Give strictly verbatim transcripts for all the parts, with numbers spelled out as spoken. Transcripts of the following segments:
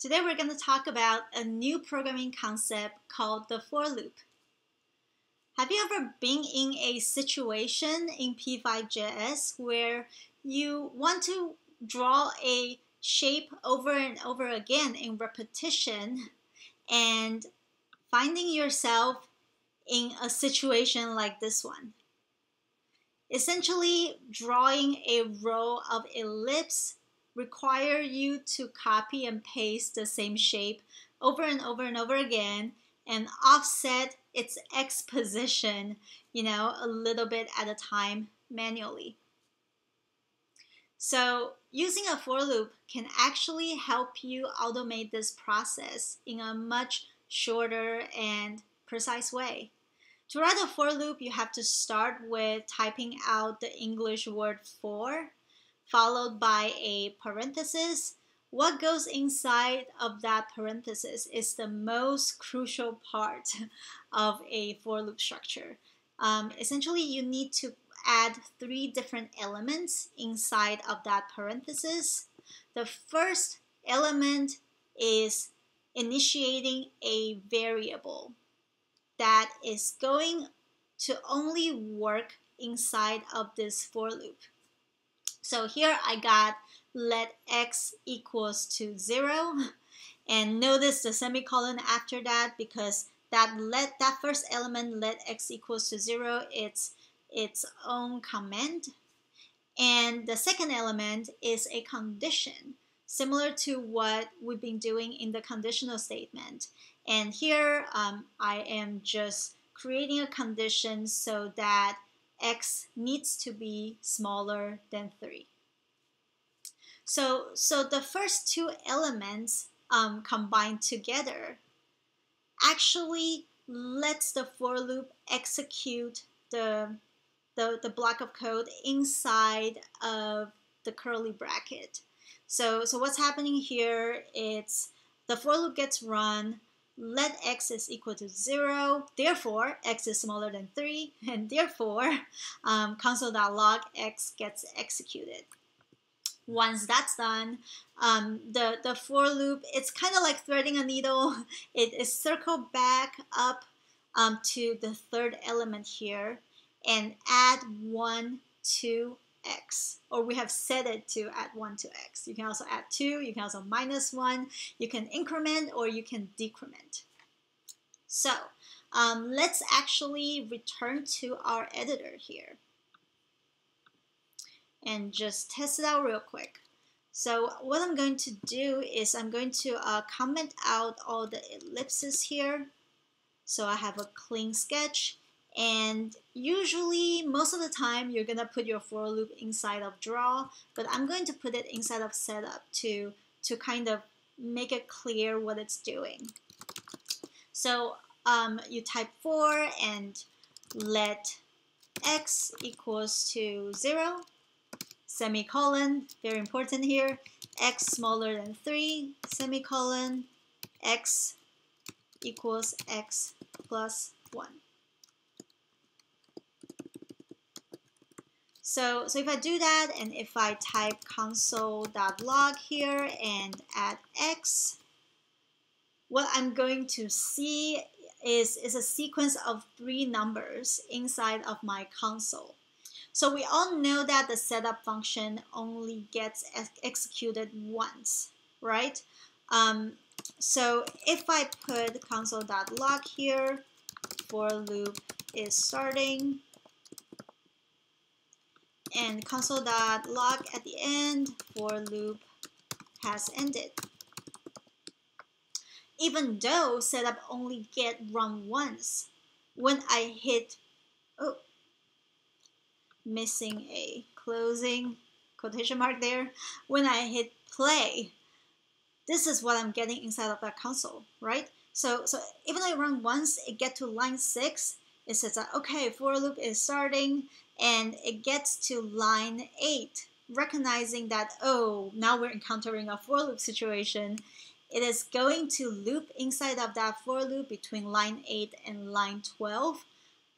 Today we're going to talk about a new programming concept called the for loop. Have you ever been in a situation in p five dot j s where you want to draw a shape over and over again in repetition and finding yourself in a situation like this one? Essentially, drawing a row of ellipses require you to copy and paste the same shape over and over and over again and offset its X position, you know, a little bit at a time manually. So using a for loop can actually help you automate this process in a much shorter and precise way. To write a for loop, you have to start with typing out the English word for, followed by a parenthesis. What goes inside of that parenthesis is the most crucial part of a for loop structure. Um, essentially, you need to add three different elements inside of that parenthesis. The first element is initiating a variable that is going to only work inside of this for loop. So here I got let x equals to zero, and notice the semicolon after that because that let that first element let x equals to zero, it's its own command. And the second element is a condition, similar to what we've been doing in the conditional statement. And here um, I am just creating a condition so that x needs to be smaller than three. So, so the first two elements um, combined together actually lets the for loop execute the, the, the block of code inside of the curly bracket. So, so what's happening here, it's the for loop gets run, let x is equal to zero, therefore x is smaller than three, and therefore um, console.log x gets executed. Once that's done, um, the, the for loop, it's kind of like threading a needle. It is circled back up um, to the third element here and add one to x, or we have set it to add one to x. You can also add two, you can also minus one, you can increment or you can decrement. So um, let's actually return to our editor here and just test it out real quick. So what I'm going to do is I'm going to uh, comment out all the ellipses here so I have a clean sketch. And usually, most of the time, you're going to put your for loop inside of draw, but I'm going to put it inside of setup to, to kind of make it clear what it's doing. So um, you type for and let x equals to zero, semicolon, very important here, x smaller than three, semicolon, x equals x plus one. So, so if I do that, and if I type console.log here and add x, what I'm going to see is, is a sequence of three numbers inside of my console. So we all know that the setup function only gets ex executed once, right? Um, so if I put console.log here, for loop is starting, and console.log at the end, for loop has ended. Even though setup only get run once, when I hit, oh, missing a closing quotation mark there, when I hit play, this is what I'm getting inside of that console, right? So, so even though I run once, it gets to line six, it says that, okay, for loop is starting, and it gets to line eight, recognizing that, oh, now we're encountering a for loop situation. It is going to loop inside of that for loop between line eight and line twelve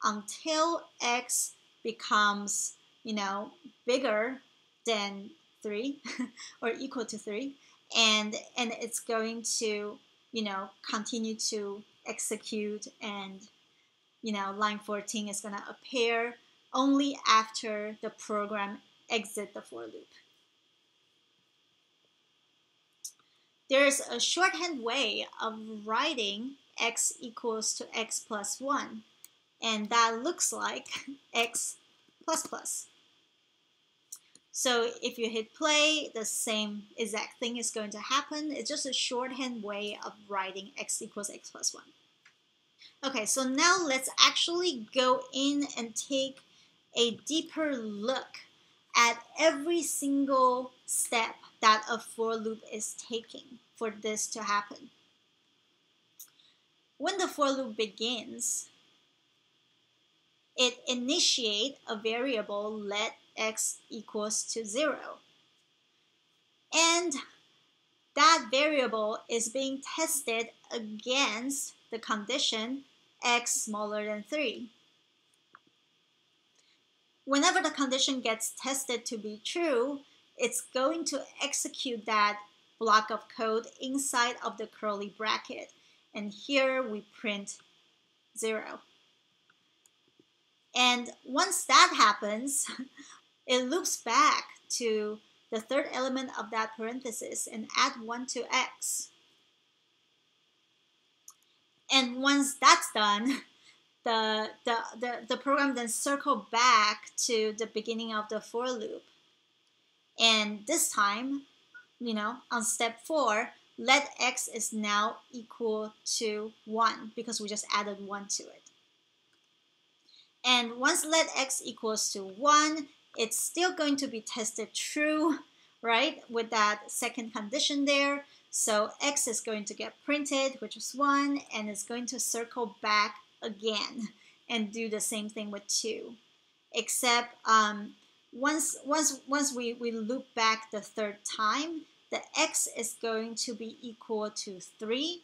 until x becomes, you know, bigger than three or equal to three. and and it's going to, you know, continue to execute, and, you know, line fourteen is going to appear only after the program exits the for loop. There's a shorthand way of writing x equals to x plus one, and that looks like x plus plus. So if you hit play, the same exact thing is going to happen. It's just a shorthand way of writing x equals x plus one. Okay, so now let's actually go in and take a deeper look at every single step that a for loop is taking for this to happen. When the for loop begins, it initiates a variable let x equals to zero. And that variable is being tested against the condition x smaller than three. Whenever the condition gets tested to be true, it's going to execute that block of code inside of the curly bracket. And here we print zero. And once that happens, it loops back to the third element of that parenthesis and add one to x. And once that's done, the, the, the, the program then circles back to the beginning of the for loop. And this time, you know, on step four, let x is now equal to one because we just added one to it. And once let x equals to one, it's still going to be tested true, right, with that second condition there. So x is going to get printed, which is one, and it's going to circle back again and do the same thing with two. Except um, once, once, once we, we loop back the third time, the x is going to be equal to three,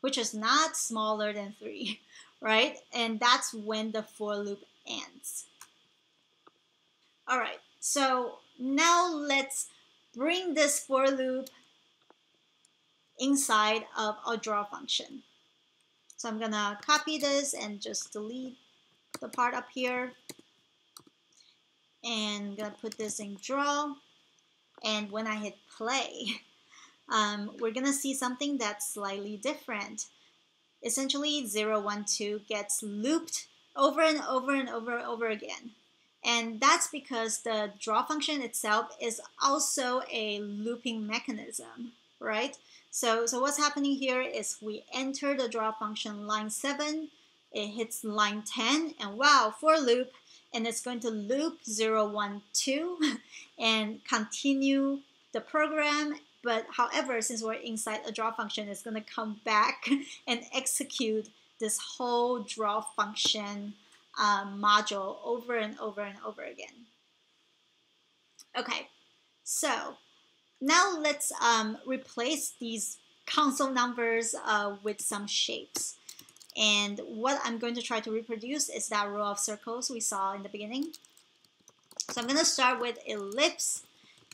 which is not smaller than three. Right? And that's when the for loop ends. All right, so now let's bring this for loop inside of our draw function. So I'm gonna copy this and just delete the part up here. And I'm gonna put this in draw. And when I hit play, um, we're gonna see something that's slightly different. Essentially, zero, one, two gets looped over and over and over and over again. And that's because the draw function itself is also a looping mechanism, right? So, so what's happening here is we enter the draw function line seven, it hits line ten, and wow, for loop, and it's going to loop zero, one, two, and continue the program. But however, since we're inside a draw function, it's going to come back and execute this whole draw function uh, module over and over and over again. Okay, so now let's um, replace these console numbers uh, with some shapes. And what I'm going to try to reproduce is that row of circles we saw in the beginning. So I'm going to start with ellipse.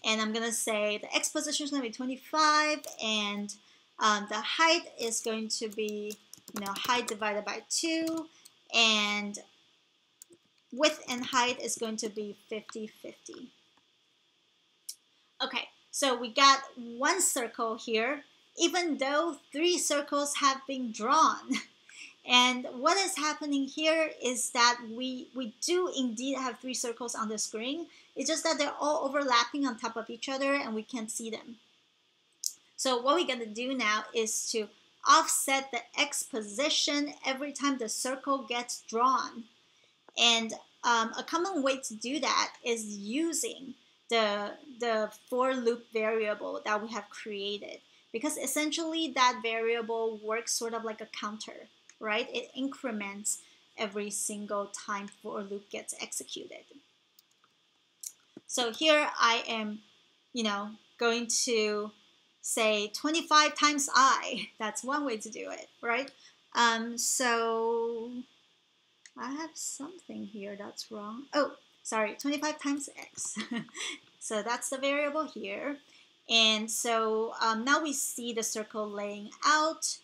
And I'm going to say the x position is going to be twenty-five, and um, the height is going to be, you know, height divided by two, and width and height is going to be fifty, fifty. Okay, so we got one circle here, even though three circles have been drawn. And what is happening here is that we, we do indeed have three circles on the screen. It's just that they're all overlapping on top of each other and we can't see them. So what we're going to do now is to offset the x position every time the circle gets drawn. And um, a common way to do that is using the, the for loop variable that we have created. Because essentially that variable works sort of like a counter. Right? It increments every single time for loop gets executed. So here I am, you know, going to say twenty-five times I. That's one way to do it, right? Um, so I have something here that's wrong. Oh, sorry, twenty-five times x. So that's the variable here. And so um, now we see the circle laying out,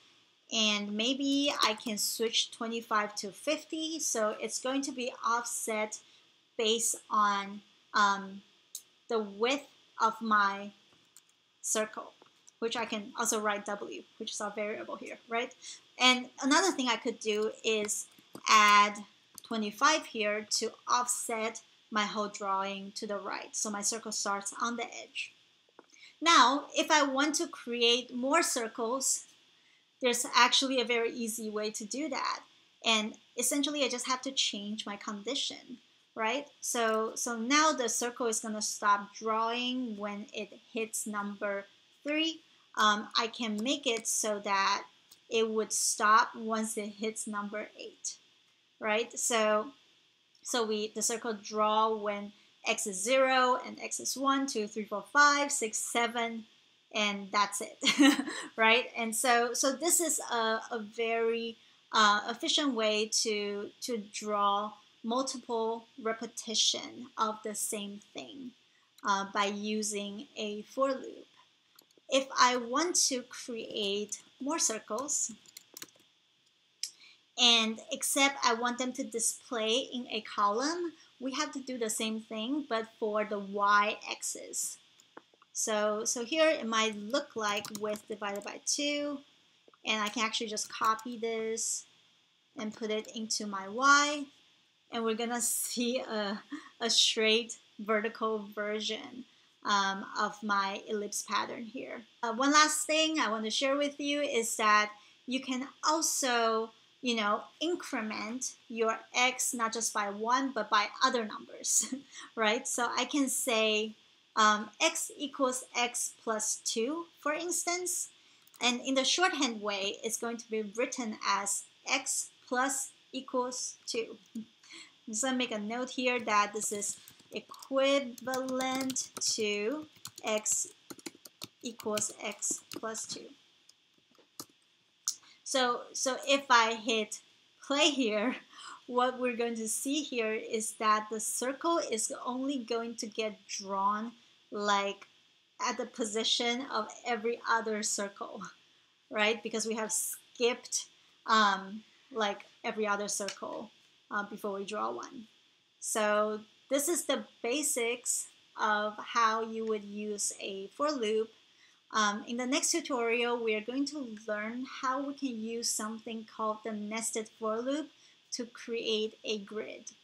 and maybe I can switch twenty-five to fifty. So it's going to be offset based on um, the width of my circle, which I can also write W, which is our variable here, right? And another thing I could do is add twenty-five here to offset my whole drawing to the right, so my circle starts on the edge. Now, if I want to create more circles, there's actually a very easy way to do that. And essentially, I just have to change my condition, right? So, so now the circle is going to stop drawing when it hits number three. Um, I can make it so that it would stop once it hits number eight, right? So, so we the circle draw when x is zero and x is one, two, three, four, five, six, seven, and that's it, right? And so, so this is a, a very uh, efficient way to to draw multiple repetition of the same thing uh, by using a for loop. If I want to create more circles, and except I want them to display in a column, we have to do the same thing, but for the y-axis. So, so here it might look like width divided by two, and I can actually just copy this and put it into my y, and we're gonna see a, a straight vertical version Um, of my ellipse pattern here. Uh, one last thing I want to share with you is that you can also, you know, increment your x not just by one but by other numbers, right? So I can say um, x equals x plus two, for instance, and in the shorthand way, it's going to be written as x plus equals two. I'm just gonna make a note here that this is equivalent to x equals x plus two. So, so if I hit play here, what we're going to see here is that the circle is only going to get drawn like at the position of every other circle, right? Because we have skipped um, like every other circle uh, before we draw one. So this is the basics of how you would use a for loop. Um, in the next tutorial, we are going to learn how we can use something called the nested for loop to create a grid.